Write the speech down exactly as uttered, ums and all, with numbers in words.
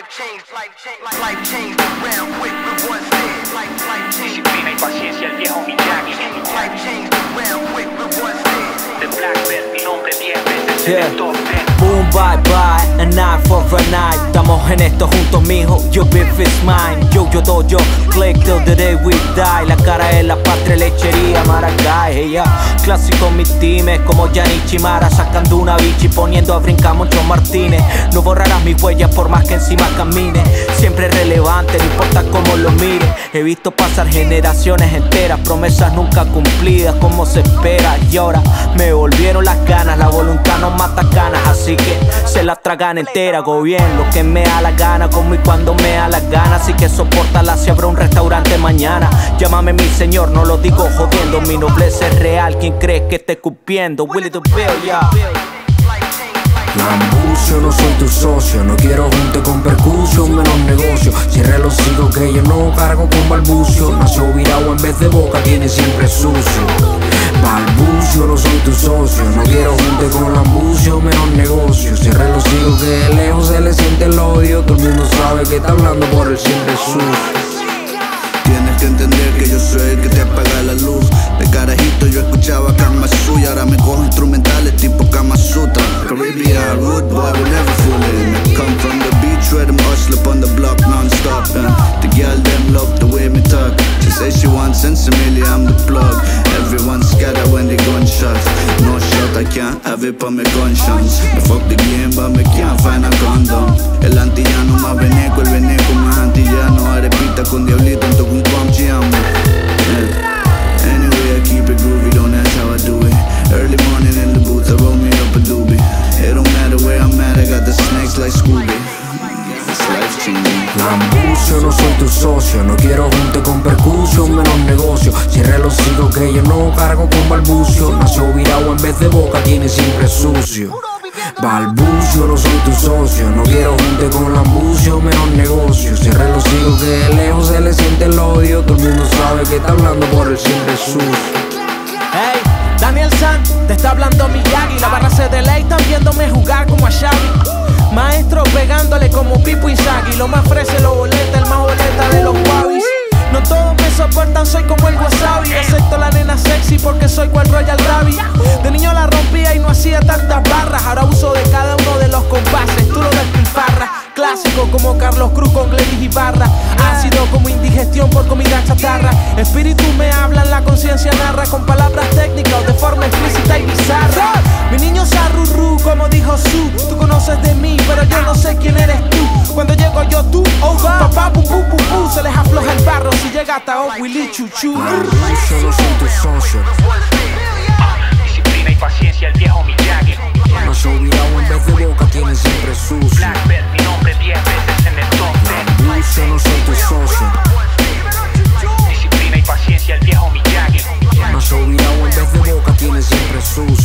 Disciplina y paciencia, el viejo Miyagi. The Black Belt, mi nombre diez veces en el top diez. Boom, bye, bye, a night for a night. Estamos en esto juntos, mijo, your beef is mine. Yo, yo, do, yo, click till the day we die. La cara de la patria, Lechería, Maracay, ella. Clásico mis times, como Yanichi Mara. Sacando una bicha y poniendo a brincar muchos martines. No borrarás mis huellas por más que encima camine. Siempre relevante, no importa cómo lo mire. He visto pasar generaciones enteras, promesas nunca cumplidas, como se espera. Y ahora me volvieron las ganas, la voluntad nos mata canas. Así Así que se la tragan entera, hago bien lo que me da la gana, como y cuando me da la gana. Así que soportala si abro un restaurante mañana. Llámame mi señor, no lo digo jodiendo. Mi nobleza es real, ¿quién crees que esté escupiendo? Willie DeVille, ya. Lambucio, no soy tu socio, no quiero junte con percusión, menos negocio. Cierra los hijos que yo no cargo con balbucio. Nació virado en vez de boca, tiene siempre sucio. Balbucio, no soy tu socio, no quiero junte con lambucio, menos negocio. Cierra los hijos que de lejos se le siente el odio. Todo el mundo sabe que está hablando por el siempre sucio. Tienes que entender que yo soy el que te apaga la luz. De carajito yo escuchaba Kama Suya, ahora me cojo instrumentales tipo Kama Sutra. Caribbean root boy, we never fooling. Come from the beach where them hustle up on the block non-stop. And the girl them love the way me talk. She say she wants sensimility, I'm the plug. Everyone scatter when they gunshots. No shot, I can't have it for my conscience. I fuck the game but me can't find a condom. El antillano más veneco, el veneco más antillano. Arepita con diablito en tu cumpleaños. Anyway, I keep it groovy, don't ask how I do it. Early morning in the booth, I roll me up a doobie. It don't matter where I'm at, I got the snacks like Scooby. It's life changing. Lambucio, no soy tu socio, no quiero junte con percusión, menos negocio. Cierra los hijos que yo no cargo con balbucio. Nació virado en vez de boca, tiene siempre sucio. Balbucio, no soy tu socio, no quiero junte con lambucio, menos negocio. Cierra los hijos que de lejos se le siente el odio. Todo el mundo sabe que está hablando por el siempre sucio. Hey, Daniel San, te está hablando Miyagi. La barra se deleita viéndome jugar como a Shaggy. Maestro pegándole como Pipo y Zaki. Lo más fresa, lo boleta, el más boleta de los guavis. No todos me soportan, soy como el Wasabi. Acepto la nena sexy porque soy cual Royal Ravi. De niño la rompía y no hacía tantas barras. Ahora uso de cada uno de los compases, tú lo despilfarras. Clásico como Carlos Cruz con Gladys y barra. Ácido como indigestión por comida chatarra. Espíritu me habla, la conciencia narra con palabras técnicas o de forma explícita y bizarra. Mi niño Sarurú, como dijo Su. Tú conoces de mí, pero yo no sé quién eres tú. Cuando llego yo tú, oh papá, pu pu pu pu. Se les afloja el barro si llega hasta hoy Willy Chuchu. Disciplina y paciencia, el viejo Miyagi. No soy mirado en vez de boca, tiene siempre sucio. Black Belt, mi nombre diez veces en el top diez. Lambucio, no soy tu socio. Disciplina y paciencia, el viejo Miyagi. No soy mirado en vez de boca, tiene siempre sucio.